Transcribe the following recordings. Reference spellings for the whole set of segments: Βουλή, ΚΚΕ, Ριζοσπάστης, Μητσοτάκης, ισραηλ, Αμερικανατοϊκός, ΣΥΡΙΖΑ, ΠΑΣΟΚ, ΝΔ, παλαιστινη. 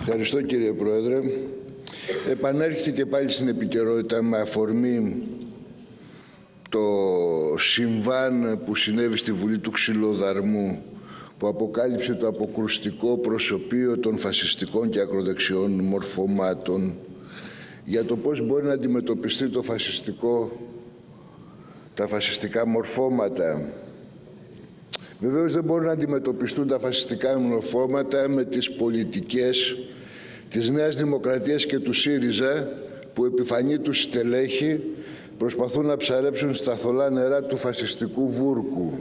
Ευχαριστώ κύριε Πρόεδρε. Επανέρχεται και πάλι στην επικαιρότητα με αφορμή το συμβάν που συνέβη στη Βουλή του Ξυλοδαρμού, που αποκάλυψε το αποκρουστικό προσωπείο των φασιστικών και ακροδεξιών μορφωμάτων για το πώς μπορεί να αντιμετωπιστεί το τα φασιστικά μορφώματα. Βεβαίως δεν μπορούν να αντιμετωπιστούν τα φασιστικά μορφώματα με τις πολιτικές της Νέας Δημοκρατίας και του ΣΥΡΙΖΑ, που επιφανή τους στελέχη προσπαθούν να ψαρέψουν στα θολά νερά του φασιστικού βούρκου.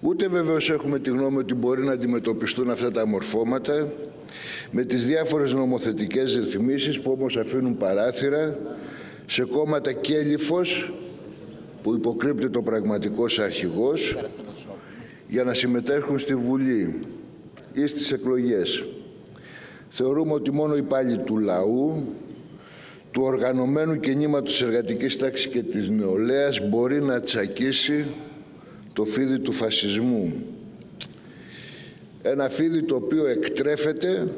Ούτε βεβαίως έχουμε τη γνώμη ότι μπορεί να αντιμετωπιστούν αυτά τα μορφώματα με τις διάφορες νομοθετικές ρυθμίσεις που όμως αφήνουν παράθυρα σε κόμματα κέλυφος που υποκρύπτεται ο πραγματικός αρχηγός για να συμμετέχουν στη Βουλή ή στις εκλογές. Θεωρούμε ότι μόνο οι υπάλληλοι του λαού, του οργανωμένου κινήματος εργατικής τάξης και της νεολαίας μπορεί να τσακίσει το φίδι του φασισμού. Ένα φίδι το οποίο εκτρέφεται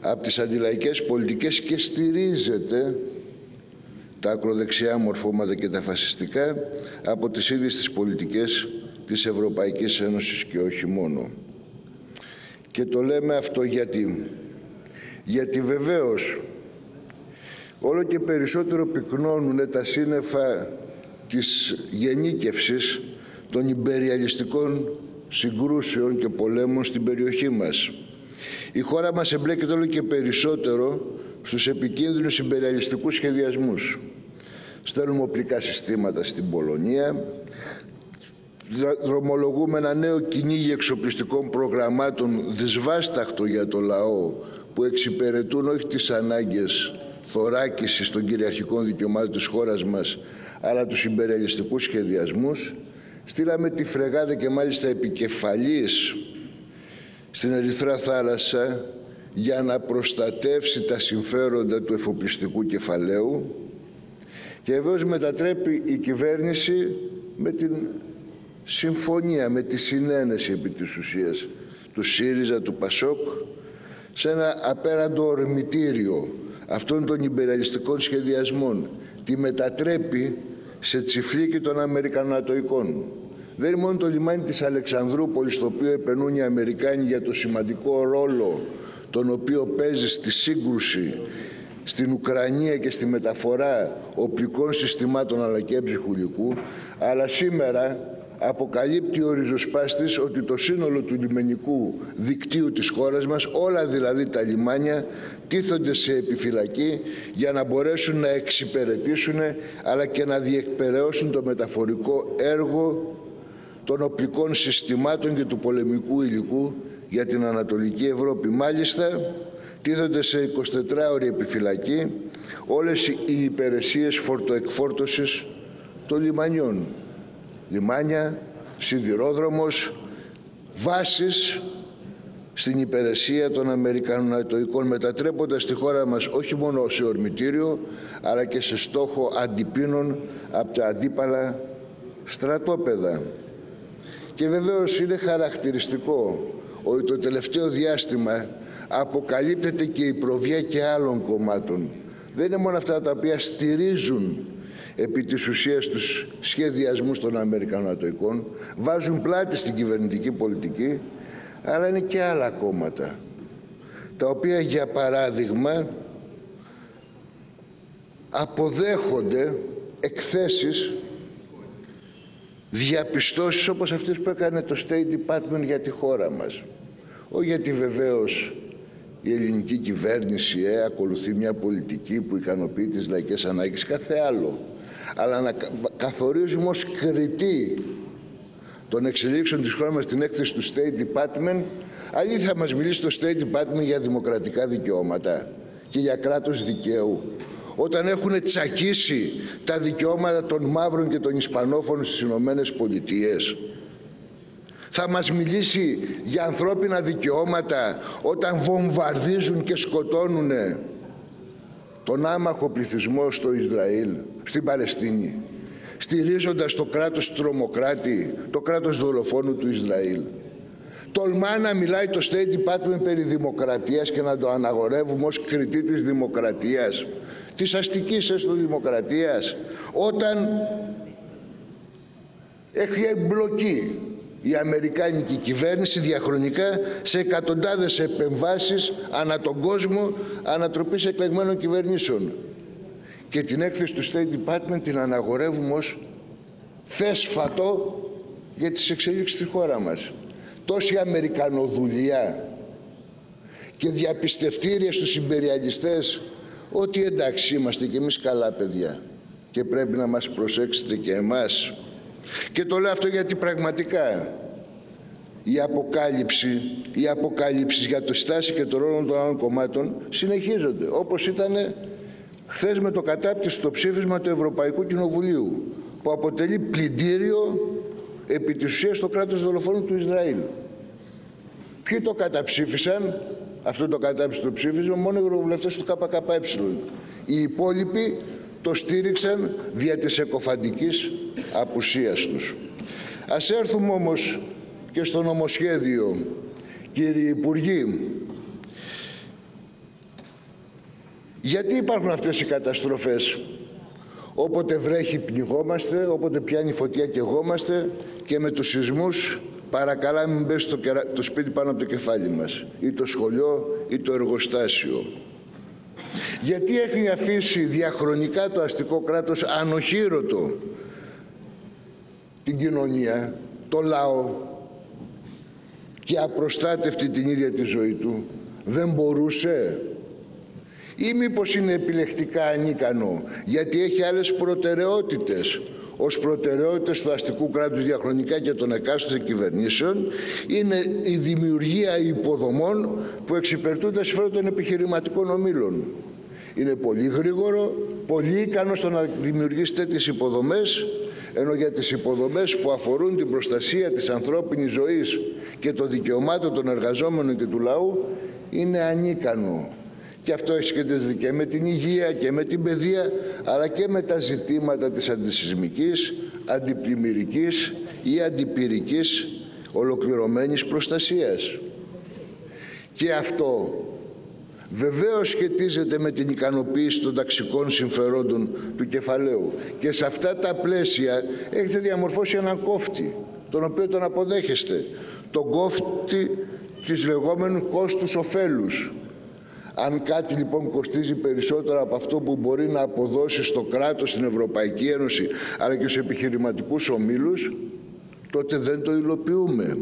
από τις αντιλαϊκές πολιτικές και στηρίζεται τα ακροδεξιά μορφώματα και τα φασιστικά από τις ίδιες τις πολιτικές της Ευρωπαϊκής Ένωσης και όχι μόνο. Και το λέμε αυτό γιατί βεβαίως όλο και περισσότερο πυκνώνουν τα σύννεφα της γενίκευσης των ιμπεριαλιστικών συγκρούσεων και πολέμων στην περιοχή μας. Η χώρα μας εμπλέκεται όλο και περισσότερο στους επικίνδυνους ιμπεριαλιστικούς σχεδιασμούς. Στέλνουμε οπλικά συστήματα στην Πολωνία, δρομολογούμε ένα νέο κυνήγι εξοπλιστικών προγραμμάτων δυσβάσταχτο για το λαό, που εξυπηρετούν όχι τις ανάγκες θωράκισης των κυριαρχικών δικαιωμάτων της χώρας μας, αλλά τους ιμπεριαλιστικούς σχεδιασμούς. Στείλαμε τη φρεγάδα και μάλιστα επικεφαλής στην Ερυθρά Θάλασσα για να προστατεύσει τα συμφέροντα του εφοπλιστικού κεφαλαίου, και βεβαίως μετατρέπει η κυβέρνηση με την συμφωνία, με τη συνένεση επί της ουσίας του ΣΥΡΙΖΑ, του ΠΑΣΟΚ, σε ένα απέραντο ορμητήριο αυτών των ιμπεριαλιστικών σχεδιασμών. Τη μετατρέπει σε τσιφλίκι των Αμερικανατοϊκών. Δεν είναι μόνο το λιμάνι της Αλεξανδρούπολης στο οποίο επενούν οι Αμερικάνοι για το σημαντικό ρόλο τον οποίο παίζει στη σύγκρουση στην Ουκρανία και στη μεταφορά οπλικών συστημάτων αλλά και έψυχου υλικού, αλλά σήμερα αποκαλύπτει ο Ριζοσπάστης ότι το σύνολο του λιμενικού δικτύου της χώρας μας, όλα δηλαδή τα λιμάνια, τίθονται σε επιφυλακή για να μπορέσουν να εξυπηρετήσουν αλλά και να διεκπεραιώσουν το μεταφορικό έργο των οπλικών συστημάτων και του πολεμικού υλικού για την Ανατολική Ευρώπη. Μάλιστα, τίθονται σε 24ωρη επιφυλακή όλες οι υπηρεσίες φορτοεκφόρτωσης των λιμανιών. Λιμάνια, σιδηρόδρομος, βάσεις στην υπηρεσία των Αμερικανατοϊκών, μετατρέποντας τη χώρα μας όχι μόνο σε ορμητήριο, αλλά και σε στόχο αντιπίνων από τα αντίπαλα στρατόπεδα. Και βεβαίως είναι χαρακτηριστικό ότι το τελευταίο διάστημα αποκαλύπτεται και η προβιά και άλλων κομμάτων. Δεν είναι μόνο αυτά τα οποία στηρίζουν επί της ουσίας τους σχεδιασμούς των Αμερικανατοϊκών, βάζουν πλάτη στην κυβερνητική πολιτική, αλλά είναι και άλλα κόμματα, τα οποία για παράδειγμα αποδέχονται εκθέσεις, διαπιστώσεις όπως αυτές που έκανε το State Department για τη χώρα μας. Όχι γιατί βεβαίως η ελληνική κυβέρνηση ακολουθεί μια πολιτική που ικανοποιεί τις λαϊκές ανάγκες, κάθε άλλο, αλλά να καθορίζουμε ως κριτή των εξελίξεων της χώρας μας την έκθεση του State Department. Αλλιώς θα μας μιλήσει το State Department για δημοκρατικά δικαιώματα και για κράτος δικαίου, όταν έχουν τσακίσει τα δικαιώματα των μαύρων και των Ισπανόφων στις Ηνωμένες Πολιτείες. Θα μας μιλήσει για ανθρώπινα δικαιώματα όταν βομβαρδίζουν και σκοτώνουν τον άμαχο πληθυσμό στο Ισραήλ, στην Παλαιστίνη, στηρίζοντας το κράτος τρομοκράτη, το κράτος δολοφόνου του Ισραήλ. τολμά να μιλάει το State Department περί δημοκρατίας και να το αναγορεύουμε ως κριτή της δημοκρατίας, της αστικής έστω δημοκρατίας, όταν έχει εμπλοκεί η αμερικάνικη κυβέρνηση διαχρονικά σε εκατοντάδες επεμβάσεις ανά τον κόσμο ανατροπής εκλεγμένων κυβερνήσεων. Και την έκθεση του State Department την αναγορεύουμε ως θέσφατο για τις εξελίξεις στη χώρα μας. Τόση αμερικανοδουλειά και διαπιστευτήρια στους συμπεριαλιστές ότι εντάξει, είμαστε κι εμείς καλά παιδιά και πρέπει να μας προσέξετε και εμάς. Και το λέω αυτό γιατί πραγματικά οι αποκάλυψεις για τη στάση και το ρόλο των άλλων κομμάτων συνεχίζονται, όπως ήταν χθες με το κατάπτυστο ψήφισμα του Ευρωπαϊκού Κοινοβουλίου, που αποτελεί πλυντήριο επί της ουσίας το κράτος δολοφόνου του Ισραήλ. Ποιοι το καταψήφισαν, αυτό το κατάψηφιστο ψήφισμα, μόνο οι ευρωβουλευτές του ΚΚΕ. Οι υπόλοιποι το στήριξαν δια της εκκοφαντικής απουσίας τους. Ας έρθουμε όμως και στο νομοσχέδιο, κύριοι Υπουργοί. Γιατί υπάρχουν αυτές οι καταστροφές? Όποτε βρέχει πνιγόμαστε, όποτε πιάνει φωτιά καιγόμαστε, και με τους σεισμούς παρακαλά μην πέσει το σπίτι πάνω από το κεφάλι μας, ή το σχολείο ή το εργοστάσιο. Γιατί έχει αφήσει διαχρονικά το αστικό κράτος ανοχήρωτο την κοινωνία, το λαό, και απροστάτευτη την ίδια τη ζωή του? Δεν μπορούσε. Ή μήπως είναι επιλεκτικά ανίκανο, γιατί έχει άλλες προτεραιότητες ως προτεραιότητες του αστικού κράτους διαχρονικά και των εκάστοτε κυβερνήσεων? Είναι η δημιουργία υποδομών που εξυπηρετούν τα συμφέροντα των επιχειρηματικών ομίλων. Είναι πολύ γρήγορο, πολύ ικανό στο να δημιουργήσει τέτοιες υποδομές, ενώ για τις υποδομές που αφορούν την προστασία της ανθρώπινης ζωής και των δικαιωμάτων των εργαζόμενων και του λαού είναι ανίκανο. Και αυτό έχει σχετιστεί και με την υγεία και με την παιδεία, αλλά και με τα ζητήματα της αντισυσμικής, αντιπλημμυρικής ή αντιπυρικής ολοκληρωμένης προστασίας. Και αυτό βεβαίως σχετίζεται με την ικανοποίηση των ταξικών συμφερόντων του κεφαλαίου. Και σε αυτά τα πλαίσια έχετε διαμορφώσει έναν κόφτη, τον οποίο τον αποδέχεστε. Τον κόφτη της λεγόμενου κόστους ωφέλους. Αν κάτι λοιπόν κοστίζει περισσότερο από αυτό που μπορεί να αποδώσει στο κράτος, στην Ευρωπαϊκή Ένωση, αλλά και στους επιχειρηματικούς ομίλους, τότε δεν το υλοποιούμε.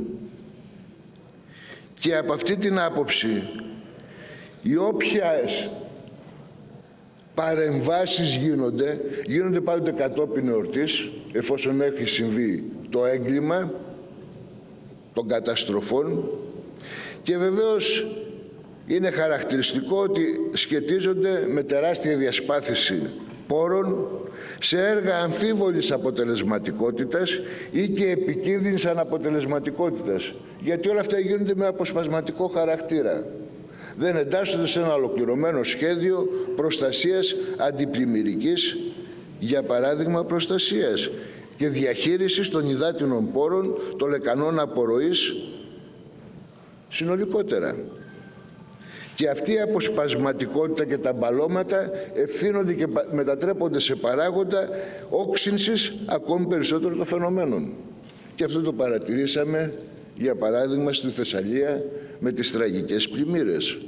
Και από αυτή την άποψη, οι όποιες παρεμβάσεις γίνονται πάντοτε κατόπιν εορτής, εφόσον έχει συμβεί το έγκλημα των καταστροφών. Και βεβαίως είναι χαρακτηριστικό ότι σχετίζονται με τεράστια διασπάθηση πόρων σε έργα αμφίβολης αποτελεσματικότητας ή και επικίνδυνης αναποτελεσματικότητας, γιατί όλα αυτά γίνονται με αποσπασματικό χαρακτήρα. Δεν εντάσσονται σε ένα ολοκληρωμένο σχέδιο προστασίας αντιπλημμυρικής, για παράδειγμα προστασίας και διαχείρισης των υδάτινων πόρων, των λεκανών απορροής συνολικότερα. Και αυτή η αποσπασματικότητα και τα μπαλώματα ευθύνονται και μετατρέπονται σε παράγοντα όξυνσης ακόμη περισσότερο των φαινομένων. Και αυτό το παρατηρήσαμε, για παράδειγμα, στη Θεσσαλία με τις τραγικές πλημμύρες.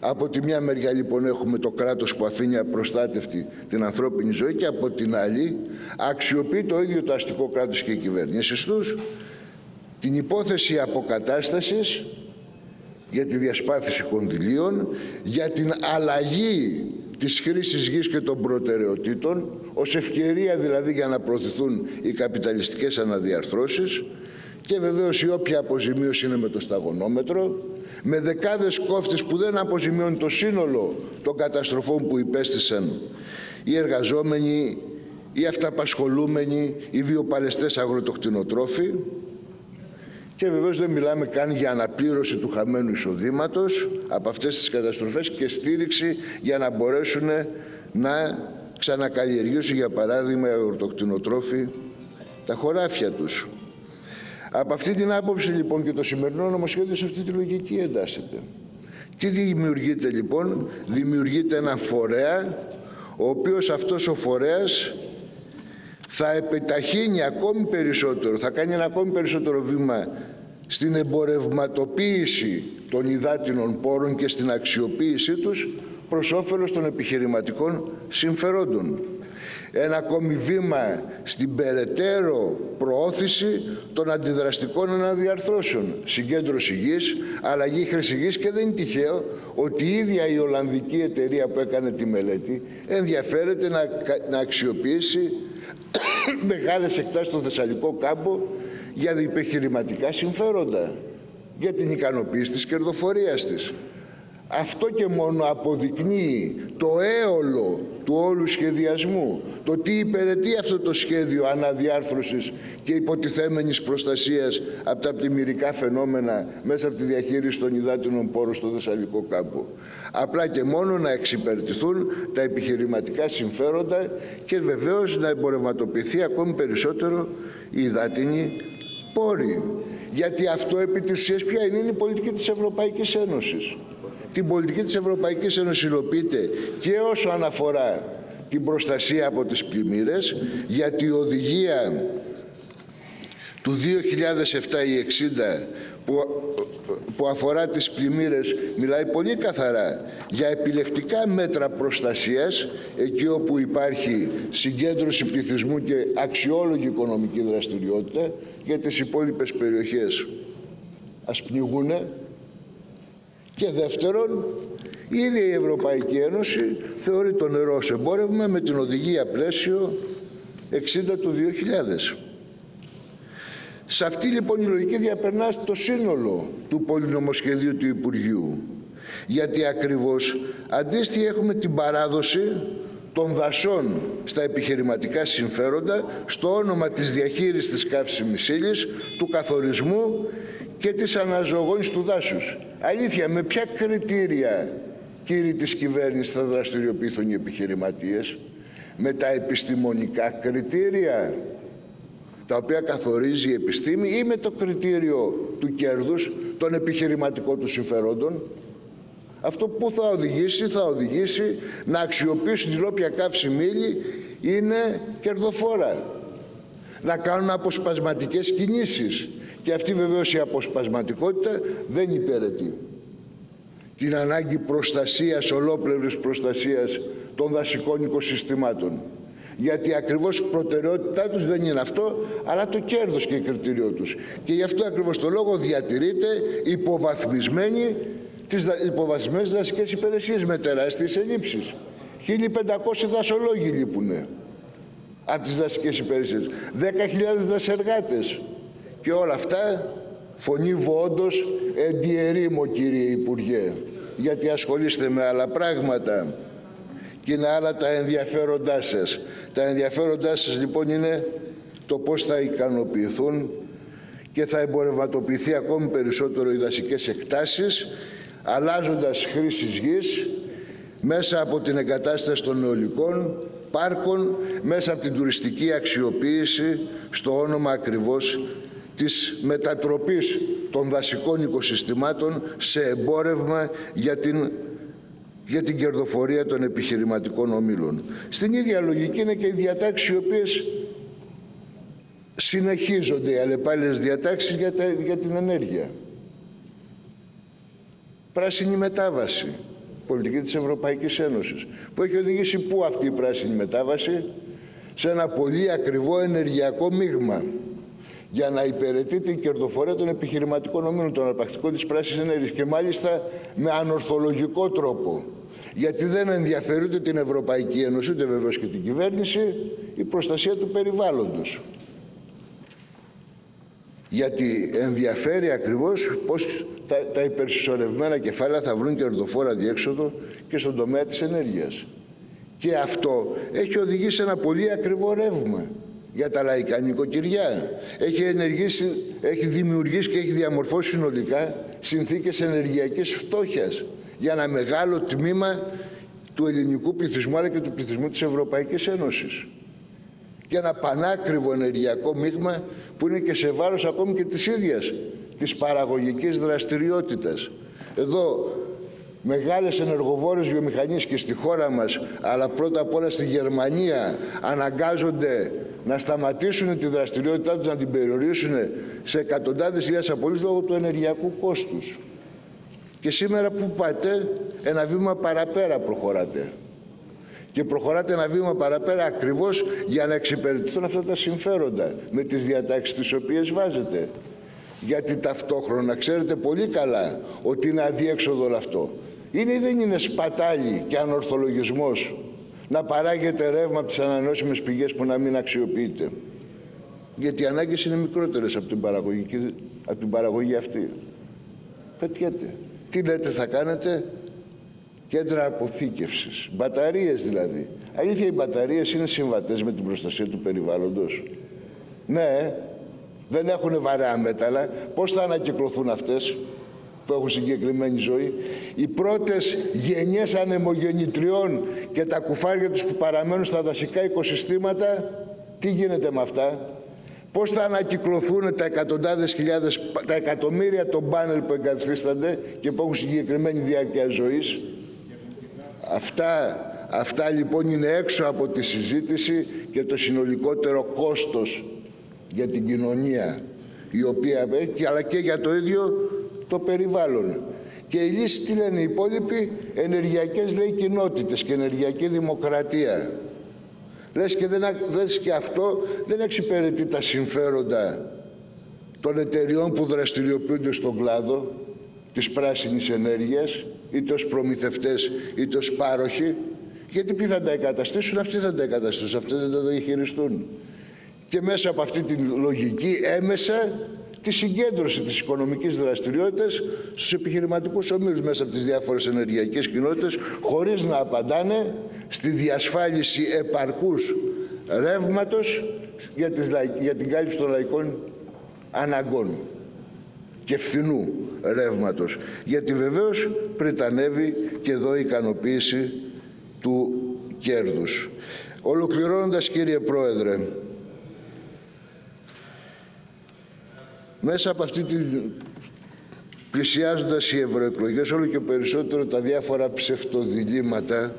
Από τη μια μεριά λοιπόν έχουμε το κράτος που αφήνει απροστάτευτη την ανθρώπινη ζωή, και από την άλλη αξιοποιεί το ίδιο το αστικό κράτος και οι κυβερνήσεις τους την υπόθεση αποκατάστασης για τη διασπάθηση κονδυλίων, για την αλλαγή της χρήσης γης και των προτεραιοτήτων, ως ευκαιρία δηλαδή για να προωθηθούν οι καπιταλιστικές αναδιαρθρώσεις. Και βεβαίως η όποια αποζημίωση είναι με το σταγονόμετρο, με δεκάδες κόφτες που δεν αποζημιώνουν το σύνολο των καταστροφών που υπέστησαν οι εργαζόμενοι, οι αυταπασχολούμενοι, οι βιοπαλαιστές αγροτοκτηνοτρόφοι. Και βεβαίως δεν μιλάμε καν για αναπλήρωση του χαμένου εισοδήματος από αυτές τις καταστροφές και στήριξη για να μπορέσουν να ξανακαλλιεργήσουν, για παράδειγμα, οι αγροτοκτηνοτρόφοι τα χωράφια τους. Από αυτή την άποψη λοιπόν και το σημερινό νομοσχέδιο σε αυτή τη λογική εντάσσεται. Τι δημιουργείται λοιπόν? Δημιουργείται ένα φορέα, ο οποίος αυτός ο φορέας θα επιταχύνει ακόμη περισσότερο, θα κάνει ένα ακόμη περισσότερο βήμα στην εμπορευματοποίηση των υδάτινων πόρων και στην αξιοποίησή τους προς όφελος των επιχειρηματικών συμφερόντων. Ένα ακόμη βήμα στην περαιτέρω προώθηση των αντιδραστικών αναδιαρθρώσεων, συγκέντρωση γης, αλλαγή χρήση γης, και δεν είναι τυχαίο ότι η ίδια η Ολλανδική εταιρεία που έκανε τη μελέτη ενδιαφέρεται να αξιοποιήσει μεγάλες εκτάσεις στον Θεσσαλικό κάμπο για επιχειρηματικά συμφέροντα, για την ικανοποίηση της κερδοφορίας της. Αυτό και μόνο αποδεικνύει το έολο του όλου σχεδιασμού, το τι υπηρετεί αυτό το σχέδιο αναδιάρθρωσης και υποτιθέμενης προστασίας από τα πλημμυρικά φαινόμενα μέσα από τη διαχείριση των υδάτινων πόρων στο Θεσσαλικό κάμπο. Απλά και μόνο να εξυπηρετηθούν τα επιχειρηματικά συμφέροντα και βεβαίως να εμπορευματοποιηθεί ακόμη περισσότερο η υδάτινη πόρη. Γιατί αυτό επί της ουσίας ποια είναι? Είναι η πολιτική της Ευρωπαϊκής Ένωσης. Την πολιτική της Ευρωπαϊκής Ένωσης υλοποιείται και όσο αναφορά την προστασία από τις πλημμύρες, γιατί η οδηγία του 2007 η 60 που αφορά τις πλημμύρες μιλάει πολύ καθαρά για επιλεκτικά μέτρα προστασίας εκεί όπου υπάρχει συγκέντρωση πληθυσμού και αξιόλογη οικονομική δραστηριότητα. Για τις υπόλοιπες περιοχές ας πνιγούνε. Και δεύτερον, η ίδια η Ευρωπαϊκή Ένωση θεωρεί το νερό ως εμπόρευμα με την οδηγία πλαίσιο 60 του 2000. Σε αυτή λοιπόν η λογική διαπερνά το σύνολο του πολυνομοσχεδίου του Υπουργείου. Γιατί ακριβώς αντίστοιχα έχουμε την παράδοση των δασών στα επιχειρηματικά συμφέροντα στο όνομα της διαχείρισης της καύσιμης ύλης, του καθορισμού και της αναζωογόνησης του δάσους. Αλήθεια, με ποια κριτήρια, κύριοι της κυβέρνησης, θα δραστηριοποιηθούν οι επιχειρηματίες? Με τα επιστημονικά κριτήρια, τα οποία καθορίζει η επιστήμη, ή με το κριτήριο του κέρδους, των επιχειρηματικών του συμφερόντων? Αυτό που θα οδηγήσει, να αξιοποιήσουν την όποια καύσιμη ύλη είναι κερδοφόρα. Να κάνουν αποσπασματικές κινήσεις. Και αυτή βεβαίως η αποσπασματικότητα δεν υπηρετεί την ανάγκη προστασίας, ολόπλευρης προστασίας των δασικών οικοσυστημάτων. Γιατί ακριβώς η προτεραιότητά τους δεν είναι αυτό, αλλά το κέρδος και η κριτήριό τους. Και γι' αυτό ακριβώς το λόγο διατηρείται υποβαθμισμένη τις δασικές υπηρεσίες με τεράστιες ελλείψεις. 1.500 δασολόγοι λείπουνε από τις δασικές υπηρεσίες, 10.000 δασεργάτες. Και όλα αυτά φωνήβω όντως εντιερήμω, κύριε Υπουργέ, γιατί ασχολείστε με άλλα πράγματα και είναι άλλα τα ενδιαφέροντά σας. Τα ενδιαφέροντά σας λοιπόν είναι το πώς θα ικανοποιηθούν και θα εμπορευματοποιηθεί ακόμη περισσότερο οι δασικές εκτάσεις, αλλάζοντας χρήσης γης μέσα από την εγκατάσταση των αιωλικών πάρκων, μέσα από την τουριστική αξιοποίηση στο όνομα ακριβώς της μετατροπής των δασικών οικοσυστημάτων σε εμπόρευμα για την κερδοφορία των επιχειρηματικών ομίλων. Στην ίδια λογική είναι και οι διατάξεις οι οποίες συνεχίζονται, οι αλλεπάλληλες διατάξεις για την ενέργεια. Πράσινη μετάβαση, πολιτική της Ευρωπαϊκής Ένωσης, που έχει οδηγήσει πού αυτή η πράσινη μετάβαση? Σε ένα πολύ ακριβό ενεργειακό μείγμα, για να υπηρετεί την κερδοφορία των επιχειρηματικών ομίλων, των αρπακτικών της πράσινης ενέργειας, και μάλιστα με ανορθολογικό τρόπο. Γιατί δεν ενδιαφέρει ούτε την Ευρωπαϊκή Ένωση, ούτε βεβαίως και την κυβέρνηση, η προστασία του περιβάλλοντος. Γιατί ενδιαφέρει ακριβώς πώς τα υπερσυσσωρευμένα κεφάλαια θα βρουν κερδοφόρα διέξοδο και στον τομέα της ενέργειας. Και αυτό έχει οδηγήσει ένα πολύ ακριβό ρεύμα για τα λαϊκά νοικοκυριά. Έχει δημιουργήσει και έχει διαμορφώσει συνολικά συνθήκες ενεργειακής φτώχειας για ένα μεγάλο τμήμα του ελληνικού πληθυσμού, αλλά και του πληθυσμού της Ευρωπαϊκής Ένωσης. για ένα πανάκριβο ενεργειακό μείγμα που είναι και σε βάρος ακόμη και της ίδιας της παραγωγικής δραστηριότητας. Εδώ μεγάλες ενεργοβόρες βιομηχανίες και στη χώρα μας, αλλά πρώτα απ' όλα στη Γερμανία, αναγκάζονται να σταματήσουν τη δραστηριότητά τους, να την περιορίσουν σε εκατοντάδες χιλιάδες απολύσεις λόγω του ενεργειακού κόστους. Και σήμερα που πάτε, ένα βήμα παραπέρα προχωράτε. Και προχωράτε ένα βήμα παραπέρα ακριβώς για να εξυπηρετηθούν αυτά τα συμφέροντα με τις διατάξεις τις οποίες βάζετε. Γιατί ταυτόχρονα ξέρετε πολύ καλά ότι είναι αδίέξοδο όλο αυτό. Είναι ή δεν είναι σπατάλη και ανορθολογισμός να παράγεται ρεύμα από τις ανανεώσιμες πηγές που να μην αξιοποιείται? Γιατί οι ανάγκες είναι μικρότερες από την παραγωγή αυτή. Πετιέται. Τι λέτε θα κάνετε? Κέντρα αποθήκευσης. Μπαταρίες δηλαδή. Αλήθεια, οι μπαταρίες είναι συμβατές με την προστασία του περιβάλλοντος? Ναι, δεν έχουν βαρέα μέταλλα. Πώς θα ανακυκλωθούν αυτές που έχουν συγκεκριμένη ζωή? Οι πρώτες γενιές ανεμογεννητριών και τα κουφάρια τους που παραμένουν στα δασικά οικοσυστήματα, τι γίνεται με αυτά? Πώς θα ανακυκλωθούν τα εκατοντάδες χιλιάδες, τα εκατομμύρια των πάνελ που εγκαθίστανται και που έχουν συγκεκριμένη διάρκεια ζωής? Αυτά λοιπόν είναι έξω από τη συζήτηση και το συνολικότερο κόστος για την κοινωνία, η οποία, αλλά και για το ίδιο το περιβάλλον. Και η λύση τι λένε οι υπόλοιποι? Ενεργειακές, λέει, κοινότητες και ενεργειακή δημοκρατία. Λες και αυτό δεν εξυπηρετεί τα συμφέροντα των εταιριών που δραστηριοποιούνται στον κλάδο της πράσινης ενέργειας, είτε ως προμηθευτές είτε ως πάροχοι, γιατί ποιοι θα τα εγκαταστήσουν? Αυτοί θα τα εγκαταστήσουν, αυτοί δεν τα διαχειριστούν. Και μέσα από αυτή τη λογική έμεσα τη συγκέντρωση της οικονομικής δραστηριότητας στους επιχειρηματικούς ομίλους μέσα από τις διάφορες ενεργειακές κοινότητες, χωρίς να απαντάνε στη διασφάλιση επαρκούς ρεύματος για την κάλυψη των λαϊκών αναγκών και φθηνού ρεύματος. Γιατί βεβαίως πρετανεύει και εδώ η ικανοποίηση του κέρδους. Ολοκληρώνοντας, κύριε Πρόεδρε, μέσα από αυτή την, πλησιάζοντας οι ευρωεκλογές, όλο και περισσότερο τα διάφορα ψευτοδιλήμματα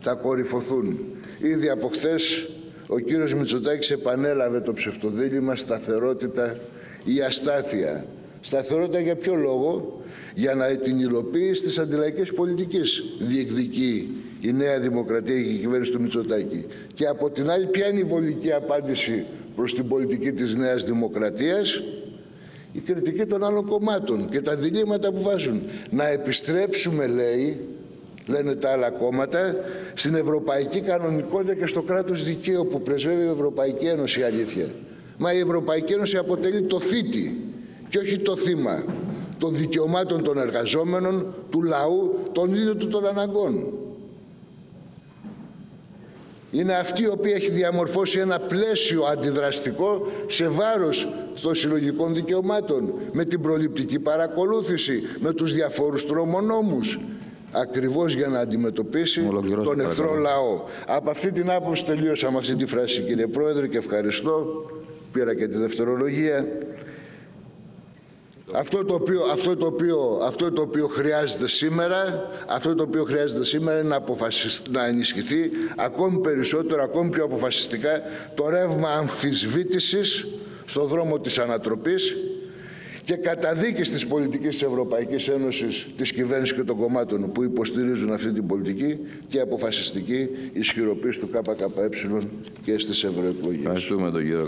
θα κορυφωθούν. Ήδη από χθες ο κύριος Μητσοτάκης επανέλαβε το ψευτοδίλημα σταθερότητα ή αστάθεια. Σταθερότητα για ποιο λόγο? Για να την υλοποίηση της αντιλαϊκής πολιτικής διεκδικεί η Νέα Δημοκρατία και η κυβέρνηση του Μητσοτάκη. Και από την άλλη, ποια είναι η βολική απάντηση προς την πολιτική της Νέας Δημοκρατίας? Η κριτική των άλλων κομμάτων και τα διλήμματα που βάζουν. Να επιστρέψουμε, λένε τα άλλα κόμματα, στην ευρωπαϊκή κανονικότητα και στο κράτος δικαίου που πρεσβεύει η Ευρωπαϊκή Ένωση, αλήθεια. Μα η Ευρωπαϊκή Ένωση αποτελεί το θήτη και όχι το θύμα των δικαιωμάτων των εργαζόμενων, του λαού, των ίδιων του των αναγκών. Είναι αυτή η οποία έχει διαμορφώσει ένα πλαίσιο αντιδραστικό σε βάρος των συλλογικών δικαιωμάτων, με την προληπτική παρακολούθηση, με τους διαφόρους τρομονόμους, ακριβώς για να αντιμετωπίσει τον εχθρό λαό. Από αυτή την άποψη τελείωσα με αυτή τη φράση, κύριε Πρόεδρε, και ευχαριστώ. Πήρα και τη δευτερολογία. Αυτό το οποίο χρειάζεται σήμερα, είναι να ενισχυθεί ακόμη περισσότερο, ακόμη πιο αποφασιστικά, το ρεύμα αμφισβήτησης στον δρόμο της ανατροπής και καταδίκης της πολιτικής της Ευρωπαϊκής Ένωσης, της κυβέρνησης και των κομμάτων που υποστηρίζουν αυτή την πολιτική, και αποφασιστική ισχυροποίηση του ΚΚΕ και στις ευρωεκλογές.